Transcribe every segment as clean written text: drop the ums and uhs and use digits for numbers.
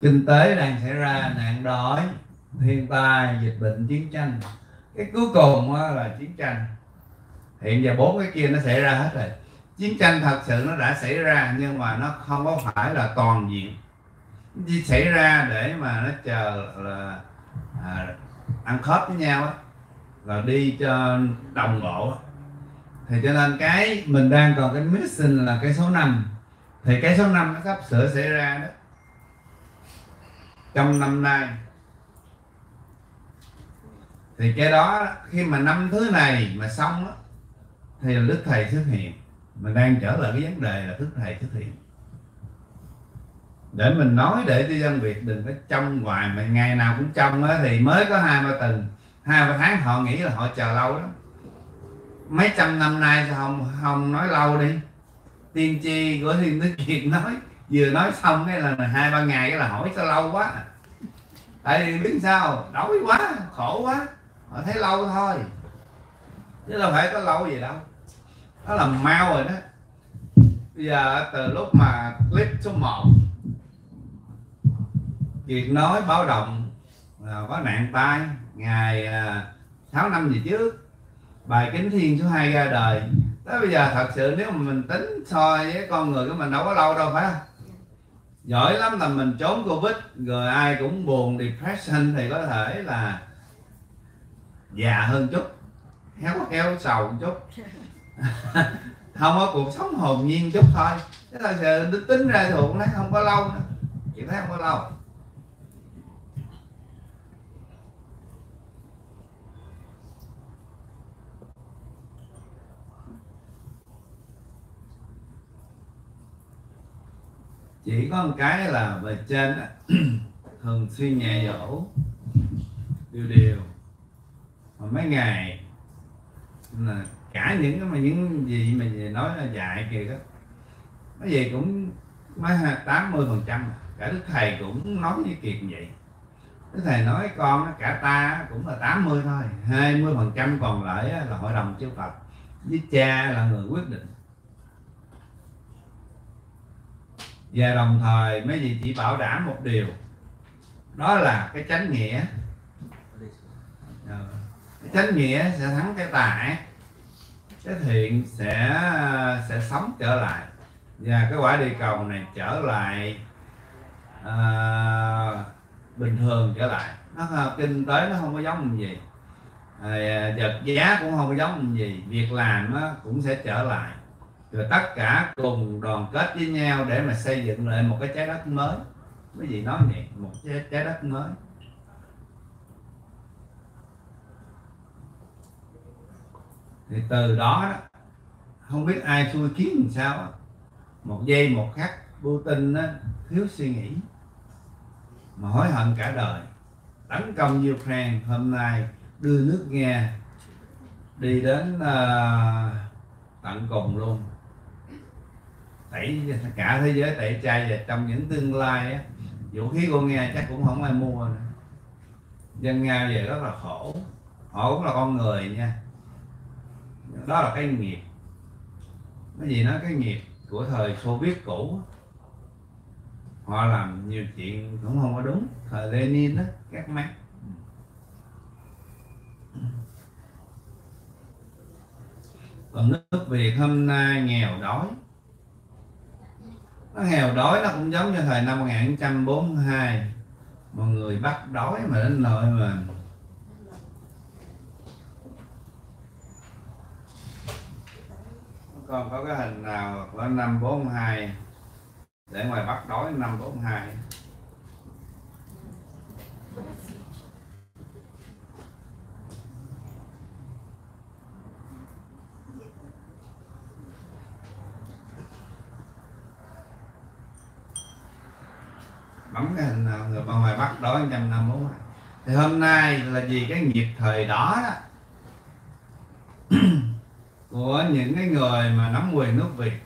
kinh tế đang xảy ra, nạn đói, thiên tai, dịch bệnh, chiến tranh. Cái cuối cùng là chiến tranh. Hiện giờ bốn cái kia nó xảy ra hết rồi. Chiến tranh thật sự nó đã xảy ra, nhưng mà nó không có phải là toàn diện. Xảy ra để mà nó chờ là ăn khớp với nhau, là đi cho đồng bộ. Thì cho nên cái mình đang còn cái mission là cái số 5. Thì cái số 5 nó sắp sửa xảy ra đó, trong năm nay. Thì cái đó khi mà năm thứ này mà xong đó, thì Đức Thầy xuất hiện. Mình đang trở lại cái vấn đề là Đức Thầy xuất hiện để mình nói để cho dân Việt đừng có trông hoài, mà ngày nào cũng trông á, thì mới có 2-3 tháng họ nghĩ là họ chờ lâu lắm. Mấy trăm năm nay sao không nói lâu đi. Tiên tri của Thiên Đức Kiệt nói, vừa nói xong cái là 2-3 ngày cái là hỏi sao lâu quá. Tại vì biết sao, đói quá, khổ quá, họ thấy lâu thôi, chứ đâu phải có lâu gì đâu. Đó là mau rồi đó. Bây giờ từ lúc mà clip số 1 Kiệt nói báo động có nạn tai ngày 6 năm gì trước, bài Kính Thiên số 2 ra đời. Đó, bây giờ thật sự nếu mà mình tính so với con người của mình đâu có lâu đâu, phải không? Giỏi lắm là mình trốn Covid rồi ai cũng buồn depression thì có thể là già hơn chút, héo sầu chút, không có cuộc sống hồn nhiên chút thôi. Thế là sự tính ra thì cũng thấy không có lâu nữa. Chị thấy không có lâu. Chỉ có một cái là bề trên thường xuyên nhẹ dỗ điều mà mấy ngày là cả những gì mà nói là dạy kìa đó, nó gì cũng mấy 80% cả Đức Thầy cũng nói với Kiệt vậy. Đức Thầy nói con cả ta cũng là 80 thôi, 20% còn lại là Hội đồng Chư Phật với cha là người quyết định. Và đồng thời mấy vị chỉ bảo đảm một điều, đó là cái chánh nghĩa. Cái chánh nghĩa sẽ thắng cái tà ác, cái thiện sẽ sống trở lại, và cái quả địa cầu này trở lại bình thường trở lại. Nó kinh tế nó không có giống làm gì, vật giá cũng không có giống làm gì, việc làm cũng sẽ trở lại. Rồi tất cả cùng đoàn kết với nhau để mà xây dựng lại một cái trái đất mới. Mấy vị nói vậy, một trái đất mới. Thì từ đó không biết ai xui khiến làm sao đó. Một giây một khắc Putin thiếu suy nghĩ mà hối hận cả đời, tấn công Ukraine, hôm nay đưa nước Nga đi đến tận cùng luôn, tẩy cả thế giới tẩy chay. Và trong những tương lai á, vũ khí của Nga chắc cũng không ai mua nữa. Dân Nga về rất là khổ, họ cũng là con người nha. Đó là cái nghiệp, cái gì nói cái nghiệp của thời Xô Viết cũ, họ làm nhiều chuyện cũng không có đúng thời Lenin đó, các mác. Còn nước Việt hôm nay nghèo đói, nó nghèo đói nó cũng giống như thời năm 1942 mọi người bắt đói mà đến nỗi mà còn có cái hình nào của năm 42 để ngoài bắt đói năm 42. Bấm cái hình nào người bên ngoài bắt đói 154. Thì hôm nay là vì cái nghiệp thời đó đó của những cái người mà nắm quyền nước Việt,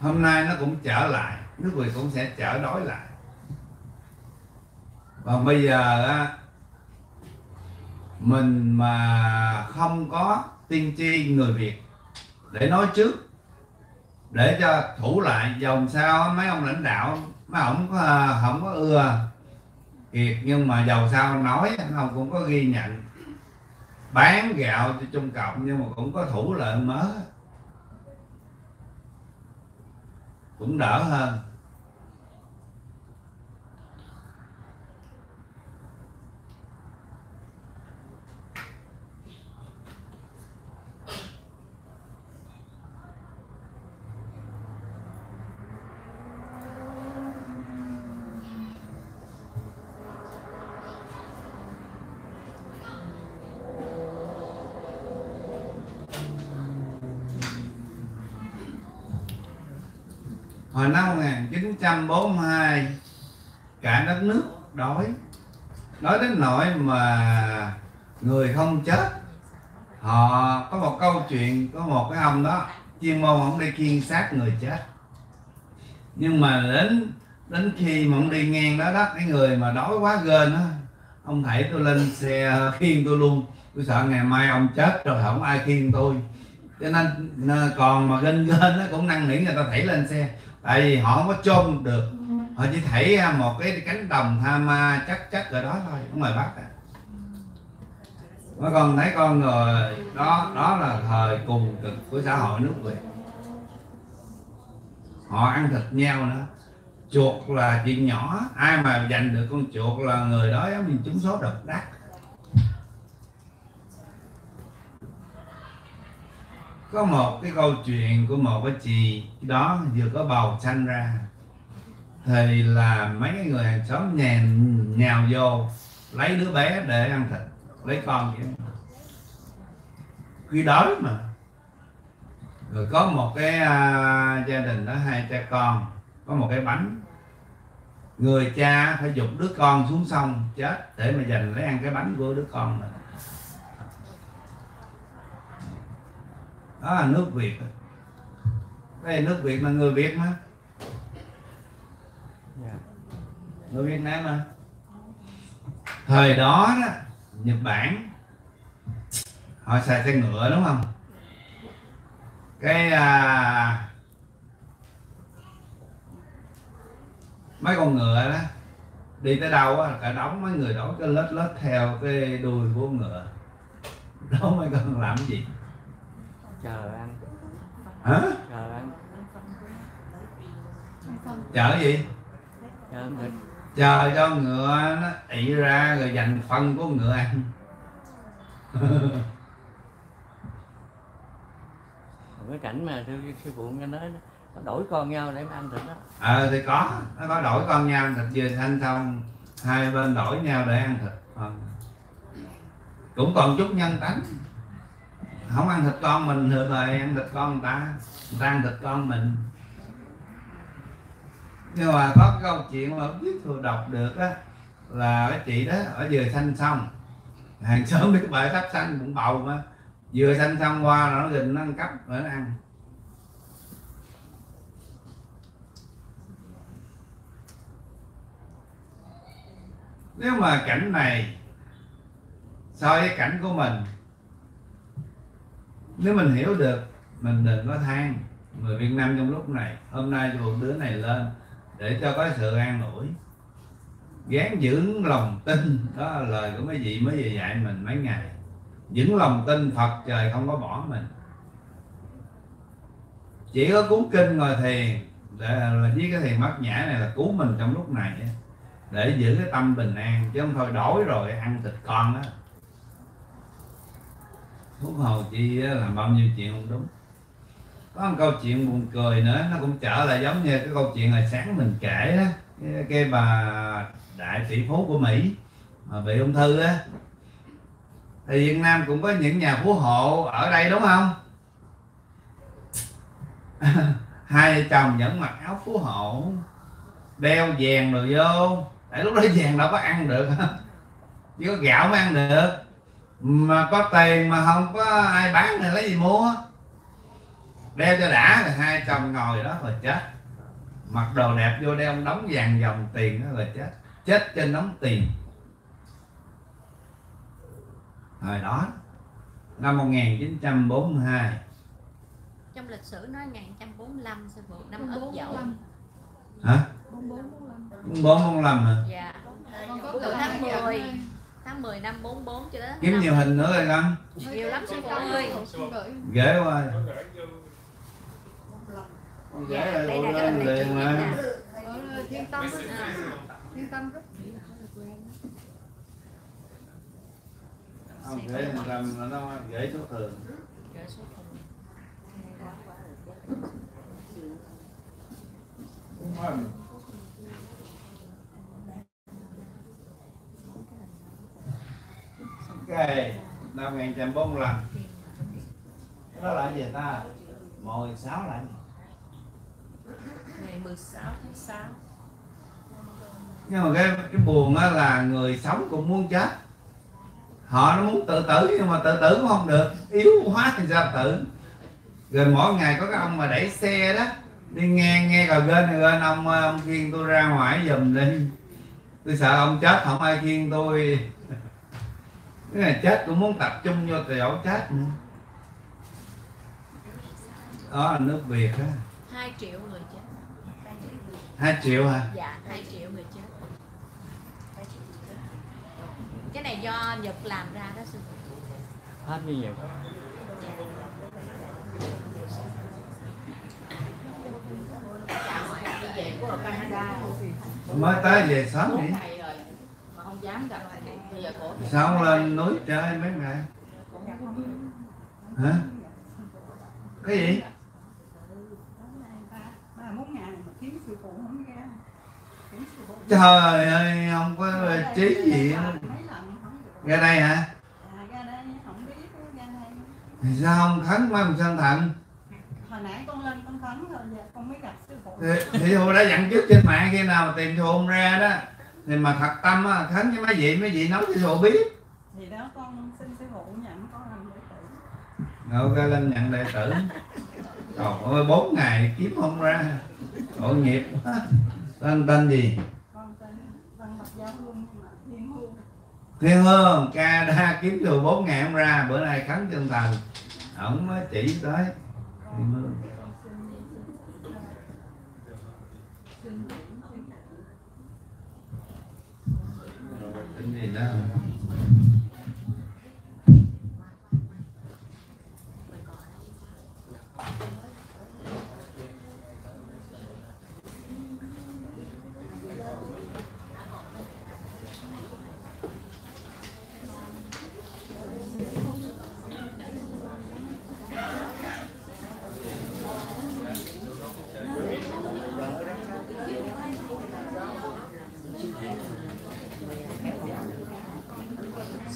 hôm nay nó cũng trở lại, nước Việt cũng sẽ trở đói lại. Còn bây giờ mình mà không có tiên tri người Việt để nói trước, để cho thủ lại, dòng sao mấy ông lãnh đạo nó không có ưa Kiệt, nhưng mà dầu sao nói ông cũng có ghi nhận bán gạo cho Trung Cộng, nhưng mà cũng có thủ lợi mớ, cũng đỡ hơn. Hồi năm 1942 cả đất nước đói đến nỗi mà người không chết. Họ có một câu chuyện, có một cái ông đó chuyên môn ông đi kiên xác người chết, nhưng mà đến khi mà ông đi ngang đó đó, cái người mà đói quá gên đó, ông thảy tôi lên xe khiêng tôi luôn, tôi sợ ngày mai ông chết rồi không ai khiêng tôi. Cho nên còn mà gên nó cũng năn nỉ người ta thảy lên xe, tại vì họ không có chôn được, họ chỉ thảy một cái cánh đồng tha ma chắc rồi đó thôi, cũng mời bác ạ. Mấy con thấy con người đó, đó là thời cùng cực của xã hội nước Việt. Họ ăn thịt nhau nữa, chuột là chuyện nhỏ, ai mà giành được con chuột là người đó giống như trúng số độc đắc. Có một cái câu chuyện của một cái chị đó vừa có bầu sanh ra, thì là mấy người hàng xóm nhào vô lấy đứa bé để ăn thịt, lấy con vậy. Khi đói mà. Rồi có một cái gia đình đó hai cha con có một cái bánh, người cha phải giục đứa con xuống sông chết để mà giành lấy ăn cái bánh của đứa con này. Đó là nước Việt. Đây nước Việt là người Việt mà, người Việt Nam mà. Thời đó đó, Nhật Bản họ xài xe ngựa đúng không? Cái mấy con ngựa đó đi tới đâu á, cả đống mấy người đó cái lết theo cái đuôi của ngựa đó. Mấy con làm gì? Chờ ăn. Hả? Chờ ăn. Chờ gì? Chờ cho ngựa nó ị ra rồi dành phân của ngựa ăn. Cái cảnh mà sư phụ nghe nói nó đổi con nhau để mà ăn thịt đó. Thì có, nó có đổi con nhau ăn thịt, vừa thanh xong hai bên đổi nhau để ăn thịt. Cũng còn chút nhân tánh. Không ăn thịt con mình thường rồi ăn thịt con người ta ăn thịt con mình. Nhưng mà có câu chuyện mà không biết tôi đọc được á, là cái chị đó ở vừa sanh xong, hàng xóm biết bà sắp sanh cũng bầu mà, vừa sanh xong qua nó rình nó ăn cắp rồi nó ăn. Nếu mà cảnh này so với cảnh của mình, nếu mình hiểu được, mình đừng có than. Người Việt Nam trong lúc này, hôm nay một đứa này lên để cho có sự an ủi, gán giữ lòng tin. Đó là lời của mấy vị mới về dạy mình mấy ngày. Giữ lòng tin Phật trời không có bỏ mình. Chỉ có cuốn kinh ngồi thiền là với cái thiền Bát Nhã này là cứu mình trong lúc này, để giữ cái tâm bình an, chứ không thôi đói rồi ăn thịt con đó, huống hồ chi làm bao nhiêu chuyện không đúng. Có một câu chuyện buồn cười nữa, nó cũng trở lại giống như cái câu chuyện hồi sáng mình kể đó, cái bà đại tỷ phú của Mỹ mà bị ung thư á. Thì Việt Nam cũng có những nhà phú hộ ở đây đúng không? Hai chồng vẫn mặc áo phú hộ, đeo vàng rồi vô, tại lúc đó vàng đâu có ăn được, chỉ có gạo mới ăn được. Mà có tiền mà không có ai bán thì lấy gì mua? Đeo cho đã rồi hai chồng ngồi đó rồi chết. Mặc đồ đẹp vô đeo đống vàng dòng tiền đó rồi chết. Chết trên đống tiền. Thời đó năm 1942. Trong lịch sử nói 1945 năm ất dậu. Hả? 445 hả? Dạ. Con có từ tháng 10 năm 44 cho đến. Kiếm nhiều hình nữa rồi con. Nhiều lắm sư phụ ơi. Ghê quá. Con ghé lại luôn lên liền mà. Thiên Tâm á. Thiên Tâm rất không dễ làm, nó dễ số thường. Ok, 5.140 lần. Đó là gì ta? 16 là gì? Ngày 16 tháng 6. Nhưng mà cái buồn á là người sống cũng muốn chết. Họ nó muốn tự tử nhưng mà tự tử cũng không được, yếu quá thì ra tự. Rồi mỗi ngày có cái ông mà đẩy xe đó đi ngang nghe cà gên ông khiêng tôi ra ngoài giùm đi, tôi sợ ông chết không ai khiêng tôi. Cái này chết cũng muốn tập trung vô thì ổng chết nữa. Đó là nước Việt đó. 2 triệu người chết. 2 triệu hả? Dạ, 2 triệu người chết. Cái này do Nhật làm ra đó sư phụ. Hết như vậy. Mới tới về sớm đi. Sao lên núi chơi mấy ngày? Hả? Cái gì? Trời ơi, không có trí gì. Ra đây hả? Ra đây không biết, ra đây. Sao không khấn mấy ông sanh thận? Hồi nãy con lên con khấn rồi, giờ con mới gặp sư phụ. Thì hồi đã dặn trước trên mạng khi nào mà tìm sư phụ ra đó. Thì mà thật tâm á, khấn với mấy vị nói cho sư phụ biết. Thì đó con xin sư phụ nhận con làm đệ tử. Ok, lên nhận đệ tử. Trời ơi, 4 ngày kiếm không ra. Tội nghiệp quá. Con tên gì? Con tên Văn Bạch Giáo Luân, Thiên Hương. Thiên Hương, ca đã kiếm từ 4 ngày không ra, bữa nay khấn chân thành. Ổng mới chỉ tới. Thiên Hương. Tính gì đó.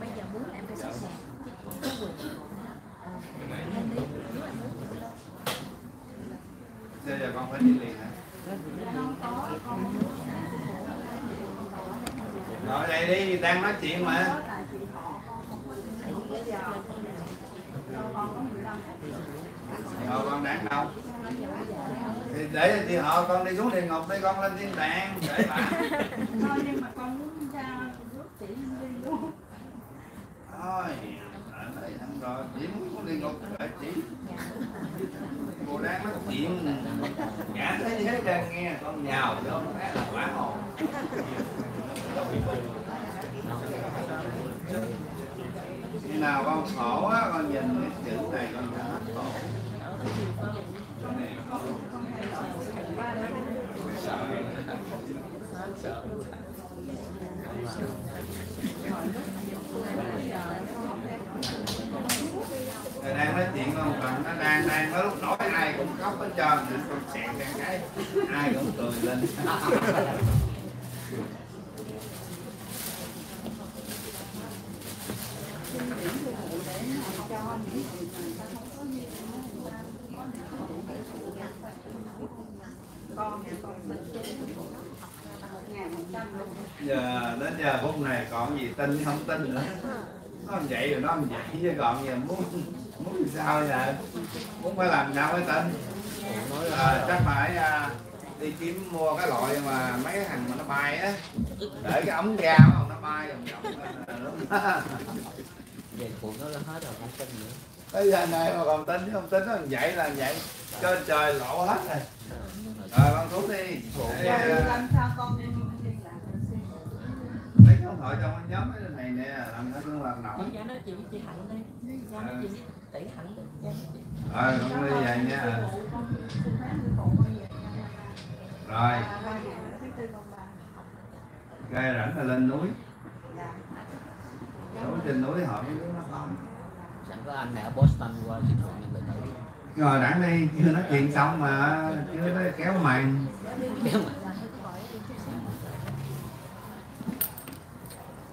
Bây giờ muốn em phải sẵn sàng. Bây giờ con phải đi liền hả? Ngồi đây đi, đang nói chuyện mà. Rồi con đáng đâu? Thì để thì họ con đi xuống địa ngục đi, con lên thiên đàng để bà. Thôi nhưng mà con muốn cha rút chỉ đi luôn. Thôi, rồi chỉ muốn con đi ngục để chỉ. Cô đang nói chuyện, cả thế giới đang nghe con nhào vô nó khá là quả hồn. Khi nào con khổ á, con nhìn cái chữ này con đã hết khổ. Thầy đang nói chuyện con Phật, nó đang có lúc nói ai cũng khóc hết trơn, nên con sẹn sang cái, ai cũng cười lên. Con giờ đến giờ phút này còn gì tin không tin nữa, nó không vậy rồi nó không vậy, chứ còn giờ muốn sao giờ, muốn phải làm sao mới tin. Chắc phải đi kiếm mua cái loại mà mấy cái thằng mà nó bay á, để cái ống ra không nó bay vòng vòng vậy cuộc nó hết rồi không tin nữa. Bây giờ này mà còn tin chứ không tin nó vậy là vậy, trên trời lộ hết rồi. Rồi con xuống đi. Làm sao con lấy cái điện thoại trong cái nhóm cái này nè, làm nó cũng làm nóng. Dạ nói chuyện với chị Hạnh đi. Dạ nói chuyện với tỷ Hạnh đi. Rồi con đi về nha. Rồi. Gai rảnh là lên núi. Núi trên núi họ mới nó không. Sẵn có anh này ở Boston qua xin hỏi những người tới. Rồi đẳng đi, chưa nói chuyện xong mà chưa nói kéo màn.